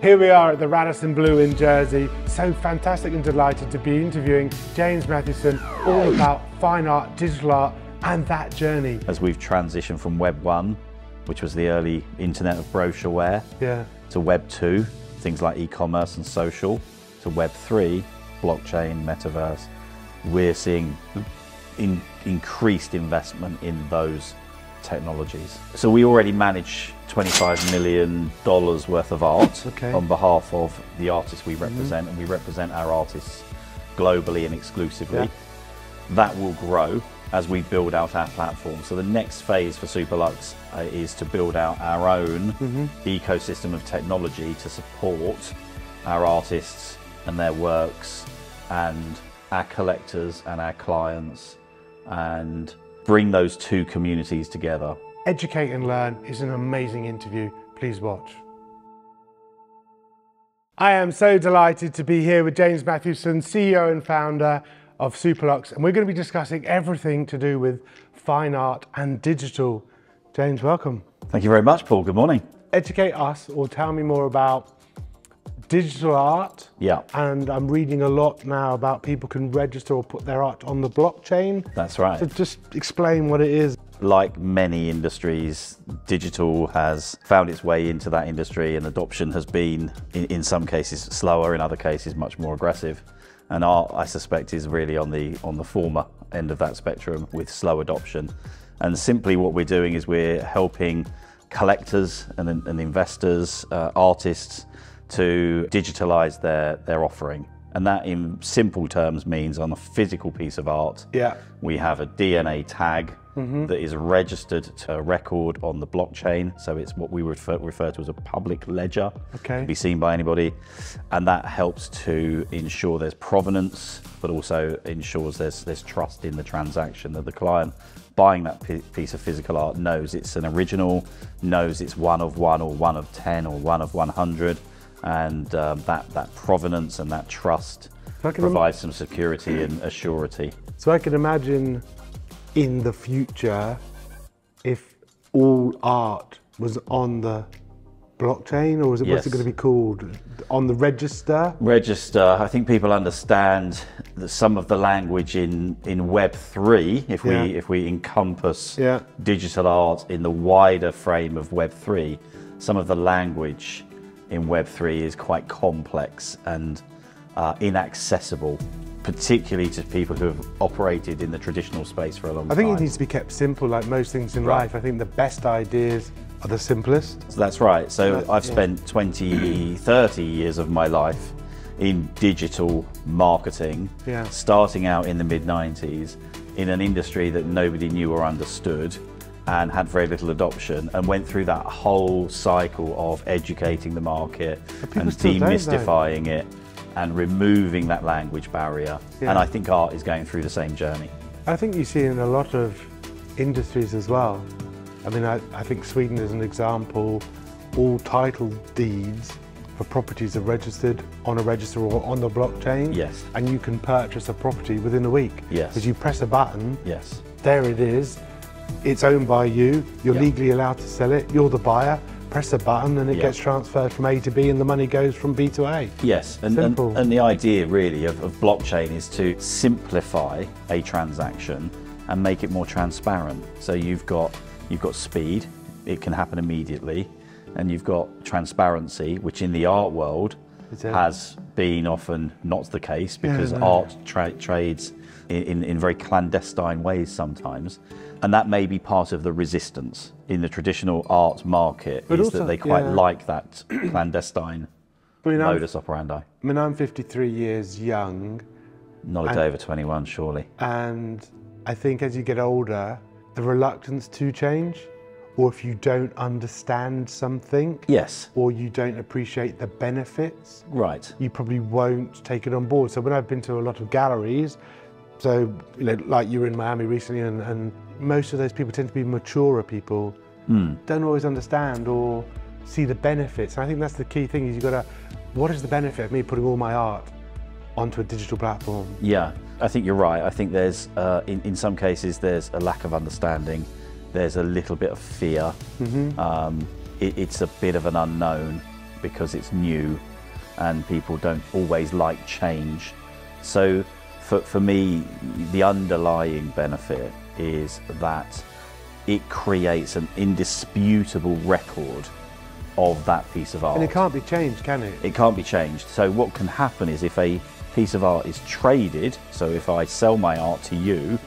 Here we are at the Radisson Blu in Jersey. So fantastic and delighted to be interviewing James Mathewson all about fine art, digital art, and that journey. As we've transitioned from Web 1, which was the early internet of brochureware, to Web 2, things like e-commerce and social, to Web 3, blockchain, metaverse, we're seeing increased investment in those technologies. So we already manage $25 million worth of art on behalf of the artists we represent, and we represent our artists globally and exclusively. That will grow as we build out our platform. So the next phase for Superlux is to build out our own ecosystem of technology to support our artists and their works and our collectors and our clients, and bring those two communities together. Educate and Learn is an amazing interview. Please watch. I am so delighted to be here with James Mathewson, CEO and founder of Superlux, and we're going to be discussing everything to do with fine art and digital. James, welcome. Thank you very much, Paul. Good morning. Educate us, or tell me more about digital art. Yeah. And I'm reading a lot now about people can register or put their art on the blockchain. That's right. So just explain what it is. Like many industries, digital has found its way into that industry, and adoption has been, in some cases, slower, in other cases, much more aggressive. And art, I suspect, is really on the former end of that spectrum with slow adoption. And simply what we're doing is we're helping collectors and investors, artists, to digitalize their offering. And that, in simple terms, means on a physical piece of art, we have a DNA tag that is registered to a record on the blockchain. So it's what we refer to as a public ledger. It can be seen by anybody. And that helps to ensure there's provenance, but also ensures there's trust in the transaction, that the client buying that piece of physical art knows it's an original, knows it's one of one or one of 10 or one of 100. And that provenance and that trust provides some security and assurity. So I can imagine in the future, if all art was on the blockchain, or is it, what's it going to be called? On the register? Register. I think people understand that some of the language in Web 3, if we encompass digital art in the wider frame of Web 3, some of the language in Web 3 is quite complex and inaccessible, particularly to people who have operated in the traditional space for a long time. I think it needs to be kept simple, like most things in life. I think the best ideas are the simplest. So that's right. So I've spent 20, 30 years of my life in digital marketing, starting out in the mid-90s in an industry that nobody knew or understood, and had very little adoption, and went through that whole cycle of educating the market and demystifying it and removing that language barrier. And I think art is going through the same journey. I think you see in a lot of industries as well. I mean, I think Sweden is an example. All title deeds for properties are registered on a register or on the blockchain. And you can purchase a property within a week. Because you press a button, there it is. It's owned by you, you're legally allowed to sell it, you're the buyer, press a button and it gets transferred from A to B, and the money goes from B to A. And the idea really of blockchain is to simplify a transaction and make it more transparent. So you've got speed, it can happen immediately, and you've got transparency, which in the art world has been often not the case, because art trades in very clandestine ways sometimes. And that may be part of the resistance in the traditional art market, but is also, that they quite like that clandestine modus operandi. I mean, I'm 53 years young. Not a day over 21, surely. And I think as you get older, the reluctance to change, or if you don't understand something, or you don't appreciate the benefits, you probably won't take it on board. So when I've been to a lot of galleries, so you know, like you were in Miami recently, and most of those people tend to be maturer people, don't always understand or see the benefits. And I think that's the key thing, is you've got to, what is the benefit of me putting all my art onto a digital platform? Yeah, I think you're right. I think there's, in some cases, there's a lack of understanding. There's a little bit of fear. It's a bit of an unknown. because it's new and people don't always like change. So for me, the underlying benefit is that it creates an indisputable record of that piece of art. And it can't be changed, can it? It can't be changed. So what can happen is if a piece of art is traded, so if I sell my art to you,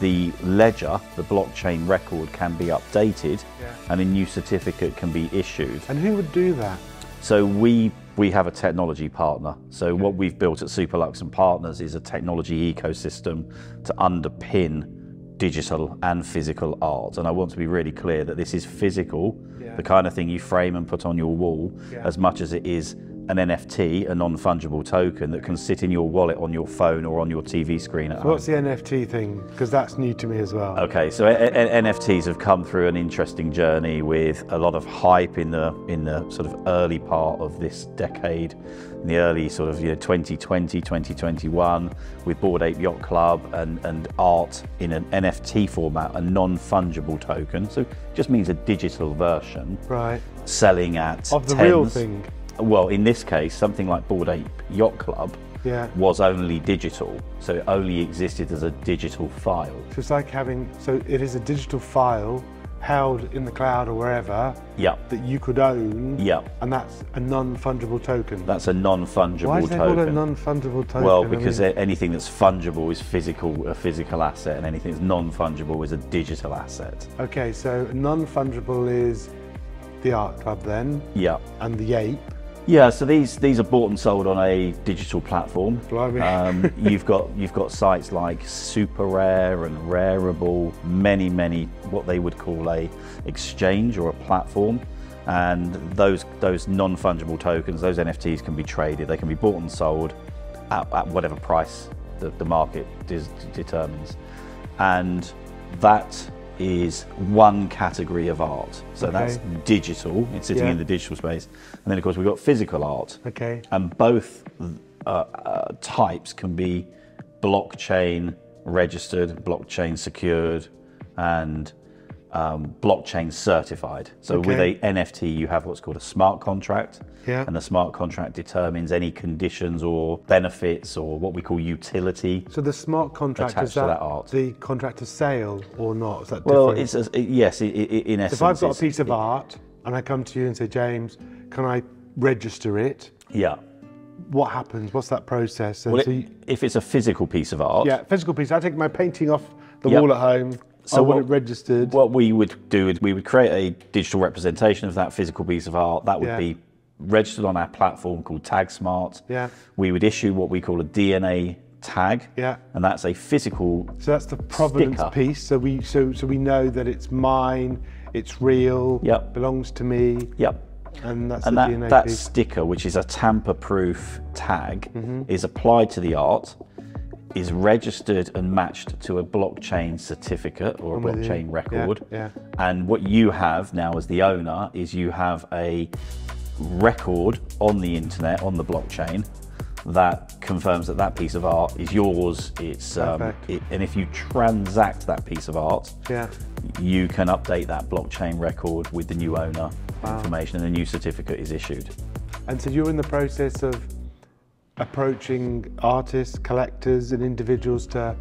the ledger, the blockchain record, can be updated, yeah, and a new certificate can be issued. And who would do that? So we have a technology partner. So okay, what we've built at Superlux and Partners is a technology ecosystem to underpin digital and physical art. And I want to be really clear that this is physical, yeah, the kind of thing you frame and put on your wall, yeah, as much as it is an NFT, a non-fungible token that can sit in your wallet, on your phone, or on your TV screen at home. What's the NFT thing? Because that's new to me as well. Okay, so NFTs have come through an interesting journey with a lot of hype in the sort of early part of this decade, in the early sort of 2020, 2021, with Bored Ape Yacht Club and art in an NFT format, a non-fungible token. So it just means a digital version. Right. Selling at of the tens. Real thing. Well, in this case, something like Bored Ape Yacht Club, yeah, was only digital, so it only existed as a digital file. So it's like having, so it is a digital file held in the cloud or wherever, yeah, that you could own, yeah, and that's a non-fungible token. That's a non-fungible token. Why do they call it a non-fungible token? Well, because anything that's fungible is physical, a physical asset, and anything that's non-fungible is a digital asset. Okay, so non-fungible is the art club then, yeah, and the ape. Yeah, so these are bought and sold on a digital platform. You've got sites like Super Rare and Rarible, many what they would call a exchange or a platform, and those non-fungible tokens, those NFTs, can be traded. They can be bought and sold at whatever price the market determines, and that is one category of art. So okay, that's digital, it's sitting, yeah, in the digital space. And then of course we've got physical art. Okay. And both types can be blockchain registered, blockchain secured, and blockchain certified. So okay, with a NFT you have what's called a smart contract, yeah, and the smart contract determines any conditions or benefits or what we call utility. So the smart contract attached is that, to that art, the contract of sale or not? Is that well, different? It's yes, in essence. So if I've got a piece of art and I come to you and say, James, can I register it? Yeah. What happens? What's that process? And well, so if it's a physical piece of art, yeah, physical piece. I take my painting off the, yep, wall at home. So I want it registered. What we would do is we would create a digital representation of that physical piece of art. That would, yeah, be registered on our platform called TagSmart. Yeah. We would issue what we call a DNA tag. Yeah. And that's a physical. So that's the provenance sticker piece. So we know that it's mine, it's real, yep, belongs to me. Yep. And that's and the DNA that piece. Sticker, which is a tamper-proof tag, mm-hmm, is applied to the art, is registered and matched to a blockchain certificate or a blockchain record. Yeah, yeah. And what you have now as the owner is you have a record on the internet, on the blockchain, that confirms that that piece of art is yours. It's and if you transact that piece of art, yeah, you can update that blockchain record with the new owner, wow, information, and a new certificate is issued. And so you're in the process of approaching artists, collectors, and individuals to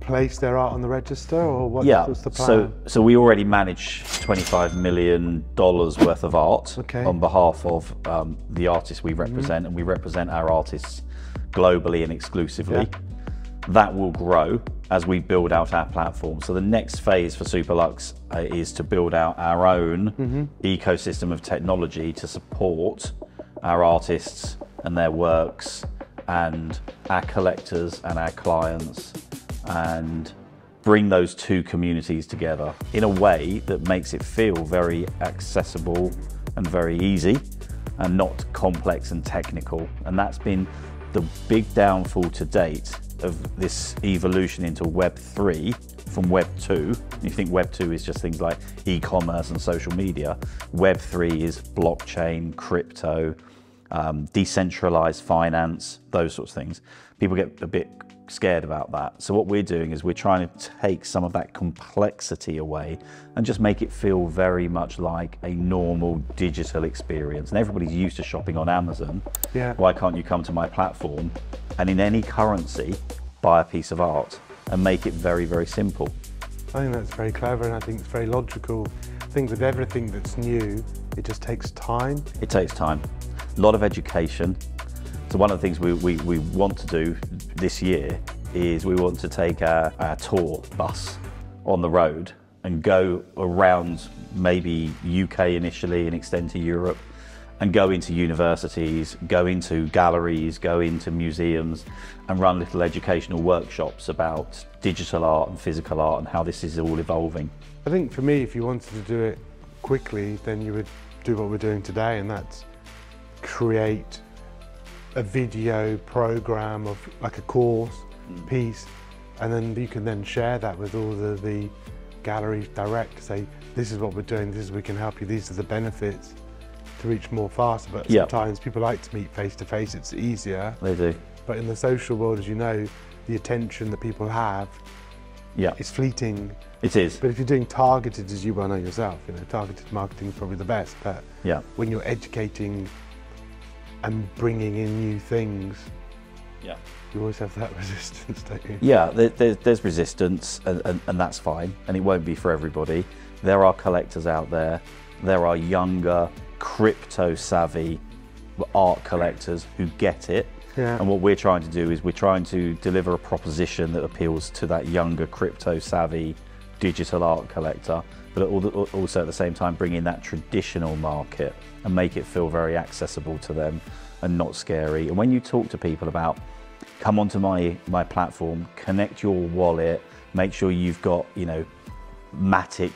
place their art on the register, or what, yeah, what's the plan? So we already manage $25 million worth of art, okay, on behalf of the artists we represent, mm-hmm, and we represent our artists globally and exclusively. Yeah. That will grow as we build out our platform. So the next phase for Superlux is to build out our own, mm-hmm, ecosystem of technology to support our artists and their works, and our collectors and our clients, and bring those two communities together in a way that makes it feel very accessible and very easy and not complex and technical. And that's been the big downfall to date of this evolution into Web 3 from Web 2. You think Web 2 is just things like e-commerce and social media. Web 3 is blockchain, crypto, decentralized finance, those sorts of things. People get a bit scared about that. So what we're doing is we're trying to take some of that complexity away and just make it feel very much like a normal digital experience. And everybody's used to shopping on Amazon. Yeah. Why can't you come to my platform and in any currency buy a piece of art and make it very, very simple? I think that's very clever, and I think it's very logical. I think with everything that's new, it just takes time. It takes time. A lot of education. So one of the things we want to do this year is we want to take our tour bus on the road and go around maybe UK initially and extend to Europe and go into universities, go into galleries, go into museums and run little educational workshops about digital art and physical art and how this is all evolving. I think for me, if you wanted to do it quickly, then you would do what we're doing today, and that's create a video program of like a course piece, and then you can then share that with all the galleries direct, say this is what we're doing, this is we can help you, these are the benefits, to reach more faster. But sometimes people like to meet face to face, it's easier. They do. But in the social world, as you know, the attention that people have is fleeting. It is. But if you're doing targeted, as you well know yourself, you know, targeted marketing is probably the best, but when you're educating and bringing in new things, you always have that resistance, don't you? Yeah, there's resistance, and that's fine, and it won't be for everybody. There are collectors out there, there are younger, crypto-savvy art collectors who get it, and what we're trying to do is we're trying to deliver a proposition that appeals to that younger, crypto-savvy digital art collector, but also at the same time bring in that traditional market and make it feel very accessible to them and not scary. And when you talk to people about, come onto my platform, connect your wallet, make sure you've got, you know, Matic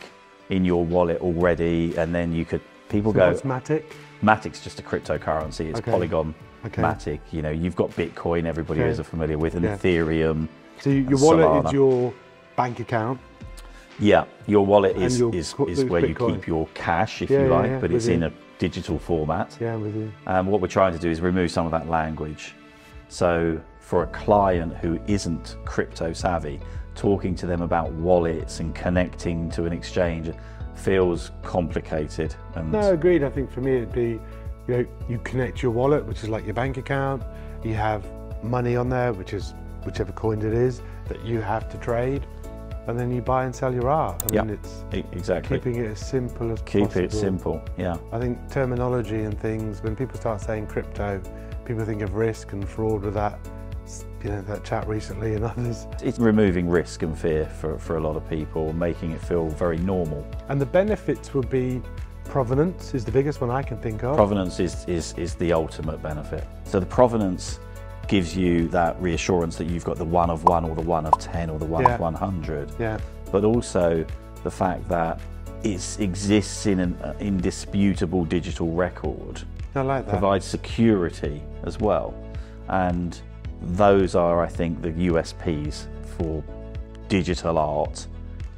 in your wallet already, and then you could, people go, what's Matic? Matic's just a cryptocurrency, it's Polygon, Matic, you know, you've got Bitcoin, everybody is familiar with, and Ethereum. So your wallet Solana. Is your bank account? Yeah, your wallet is where Bitcoin. You keep your cash, if you like, but it's in a digital format. Yeah, with you. What we're trying to do is remove some of that language. So for a client who isn't crypto savvy, talking to them about wallets and connecting to an exchange feels complicated. And no, agreed. I think for me it'd be, you know, you connect your wallet, which is like your bank account. You have money on there, which is whichever coin it is that you have to trade. And then you buy and sell your art. I mean, it's exactly keeping it as simple as possible. Keep it simple, I think terminology and things, when people start saying crypto, people think of risk and fraud with that, you know, that chat recently and others. It's removing risk and fear for a lot of people, making it feel very normal. And the benefits would be provenance is the biggest one I can think of. Provenance is the ultimate benefit. So the provenance gives you that reassurance that you've got the 1 of 1 or the 1 of 10 or the 1 of 100. Yeah. But also the fact that it exists in an indisputable digital record. I like that. Provides security as well. And those are, I think, the USPs for digital art,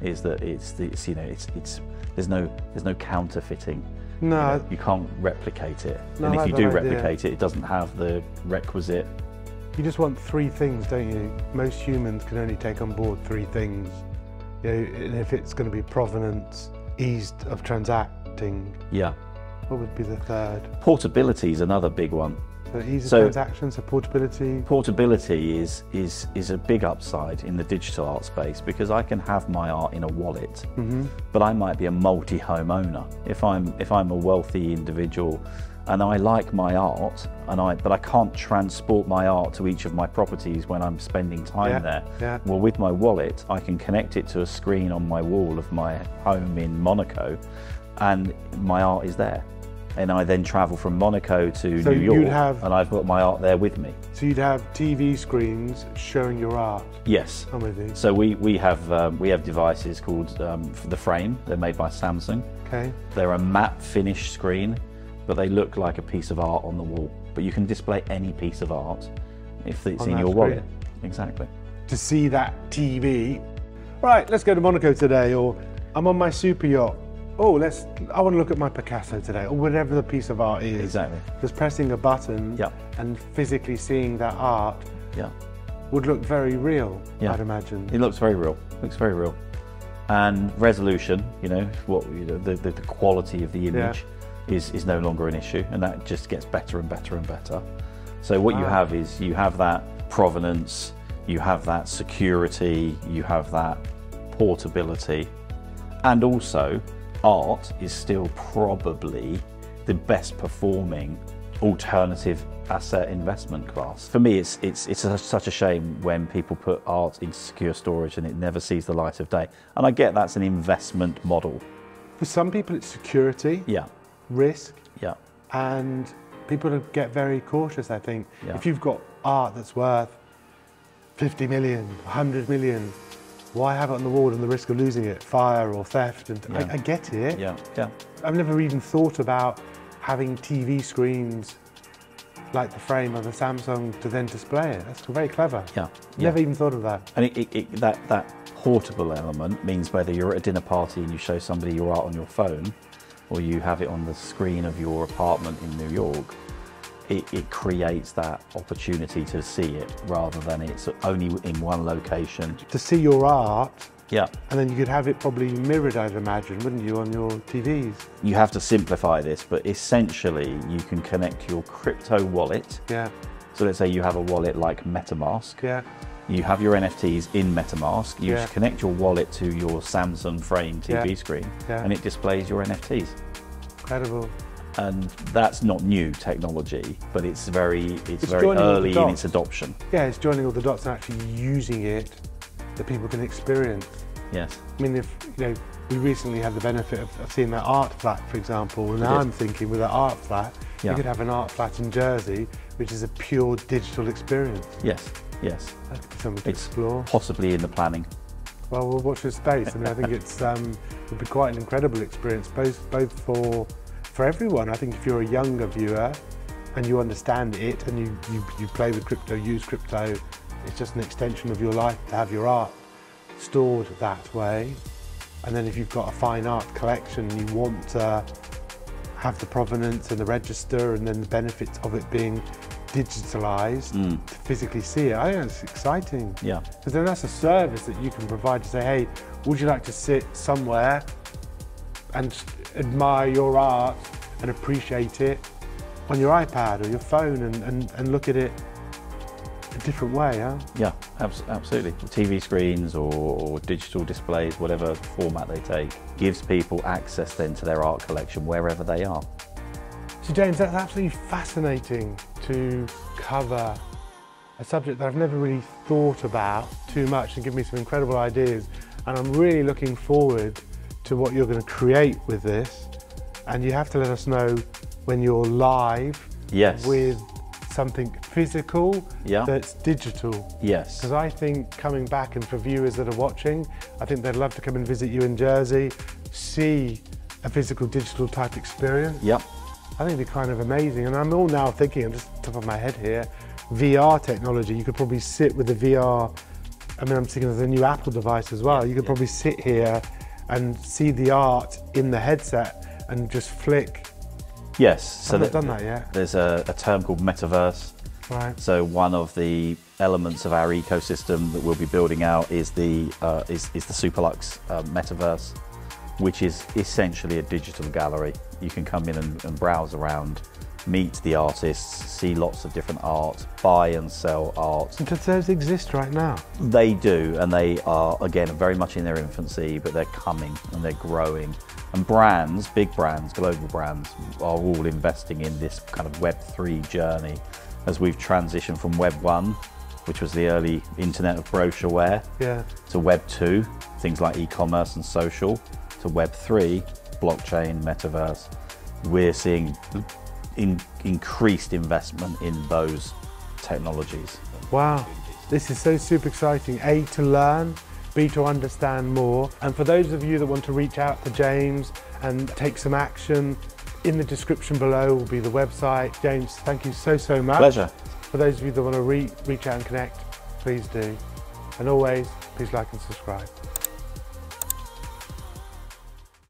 is that it's you know, it's there's no counterfeiting. No. You know, you can't replicate it. No, and if you do replicate it, it doesn't have the requisite. You just want 3 things, don't you? Most humans can only take on board 3 things. You know, and if it's going to be provenance, ease of transacting. Yeah. What would be the 3rd? Portability is another big one. So ease of transactions, so portability. Portability is a big upside in the digital art space, because I can have my art in a wallet, but I might be a multi-home owner. If I'm a wealthy individual, and I like my art, but I can't transport my art to each of my properties when I'm spending time there. Yeah. Well, with my wallet, I can connect it to a screen on my wall of my home in Monaco, and my art is there. And I then travel from Monaco to New York, and I've got my art there with me. So you'd have TV screens showing your art? Yes. I'm with you. So we have devices called The Frame. They're made by Samsung. Okay. They're a matte finish screen, but they look like a piece of art on the wall. But you can display any piece of art if it's in your wallet. Exactly. To see that TV. Right, let's go to Monaco today, or I'm on my super yacht. oh, I want to look at my Picasso today, or whatever the piece of art is. Exactly. Just pressing a button and physically seeing that art would look very real, I'd imagine. It looks very real, And resolution, you know, the quality of the image is no longer an issue, and that just gets better and better and better. So what you have is you have that provenance, you have that security, you have that portability, and also art is still probably the best performing alternative asset investment class. For me, it's such a shame when people put art into secure storage and it never sees the light of day. And I get that's an investment model. For some people, it's security, risk, and people get very cautious, I think. If you've got art that's worth 50 million, 100 million, why have it on the wall and the risk of losing it? Fire or theft, and I get it. I've never even thought about having TV screens like the Frame of the Samsung to then display it. That's very clever. Never even thought of that. And that portable element means whether you're at a dinner party and you show somebody your art on your phone, or you have it on the screen of your apartment in New York, it creates that opportunity to see it rather than it's only in one location. To see your art, and then you could have it probably mirrored, I'd imagine, wouldn't you, on your TVs? You have to simplify this, but essentially you can connect your crypto wallet. So let's say you have a wallet like MetaMask. You have your NFTs in MetaMask. You just connect your wallet to your Samsung Frame TV screen, and it displays your NFTs. Incredible. And that's not new technology, but it's very early in its adoption. It's joining all the dots and actually using it that people can experience. I mean, if you know, we recently had the benefit of seeing that art flat, for example. Now I'm thinking with an art flat, you could have an art flat in Jersey, which is a pure digital experience. Yes. That could be something to explore. Possibly in the planning. Well, we'll watch this space. I mean, I think it's it'd be quite an incredible experience, both for everyone. I think if you're a younger viewer and you understand it and you play with crypto, use crypto, it's just an extension of your life to have your art stored that way. And then if you've got a fine art collection and you want to have the provenance and the register and then the benefits of it being digitalized to physically see it, I think it's exciting. Because then that's a service that you can provide to say, hey, would you like to sit somewhere and admire your art and appreciate it on your iPad or your phone and look at it a different way, huh? Absolutely. TV screens or digital displays, whatever format they take, gives people access then to their art collection wherever they are. So James, that's absolutely fascinating to cover a subject that I've never really thought about too much and give me some incredible ideas. And I'm really looking forward to what you're going to create with this. And you have to let us know when you're live with something physical that's digital. Because I think coming back, and for viewers that are watching, I think they'd love to come and visit you in Jersey, see a physical digital type experience. I think it'd be kind of amazing. And I'm all now thinking, I'm just top of my head here, VR technology. You could probably sit with the VR. I mean, I'm thinking of the new Apple device as well. You could probably sit here and see the art in the headset and just flick. So I've not done that yet. There's a term called metaverse. Right. So one of the elements of our ecosystem that we'll be building out is the Superlux metaverse, which is essentially a digital gallery. You can come in and browse around, meet the artists, see lots of different art, buy and sell art. Does those exist right now? They do, and they are, again, very much in their infancy, but they're coming and they're growing. And brands, big brands, global brands, are all investing in this kind of Web 3 journey as we've transitioned from Web 1, which was the early internet of brochureware, to Web 2, things like e-commerce and social, to Web 3, blockchain, metaverse. We're seeing increased investment in those technologies. Wow, this is so super exciting. A, to learn, B, to understand more. And for those of you that want to reach out to James and take some action, in the description below will be the website. James, thank you so much. Pleasure. For those of you that want to reach out and connect, please do. And always, please like and subscribe.